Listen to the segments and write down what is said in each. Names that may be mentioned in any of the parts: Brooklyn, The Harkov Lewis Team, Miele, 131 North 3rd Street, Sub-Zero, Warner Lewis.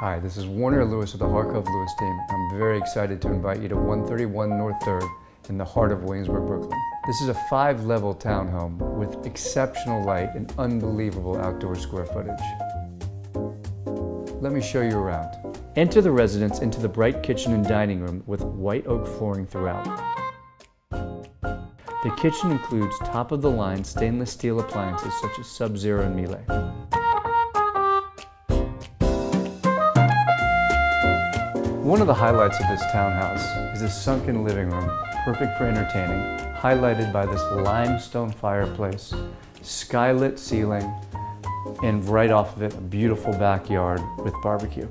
Hi, this is Warner Lewis of the Harkov Lewis Team. I'm very excited to invite you to 131 North 3rd in the heart of Williamsburg, Brooklyn. This is a 5-level townhome with exceptional light and unbelievable outdoor square footage. Let me show you around. Enter the residence into the bright kitchen and dining room with white oak flooring throughout. The kitchen includes top-of-the-line stainless steel appliances such as Sub-Zero and Miele. One of the highlights of this townhouse is this sunken living room, perfect for entertaining, highlighted by this limestone fireplace, skylit ceiling, and right off of it, a beautiful backyard with barbecue.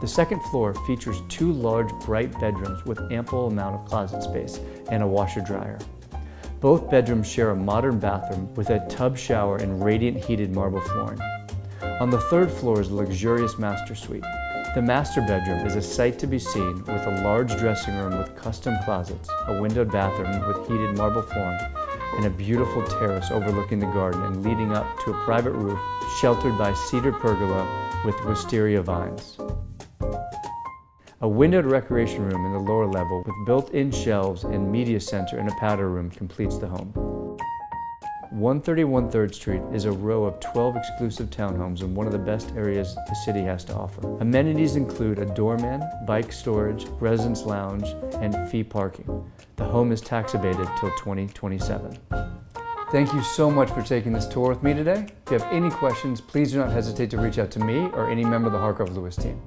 The second floor features 2 large, bright bedrooms with ample amount of closet space and a washer-dryer. Both bedrooms share a modern bathroom with a tub shower and radiant heated marble flooring. On the third floor is a luxurious master suite. The master bedroom is a sight to be seen with a large dressing room with custom closets, a windowed bathroom with heated marble flooring, and a beautiful terrace overlooking the garden and leading up to a private roof sheltered by cedar pergola with wisteria vines. A windowed recreation room in the lower level with built-in shelves and media center and a powder room completes the home. 131 3rd Street is a row of 12 exclusive townhomes in one of the best areas the city has to offer. Amenities include a doorman, bike storage, residence lounge, and fee parking. The home is tax abated till 2027. Thank you so much for taking this tour with me today. If you have any questions, please do not hesitate to reach out to me or any member of the Harkov Lewis Team.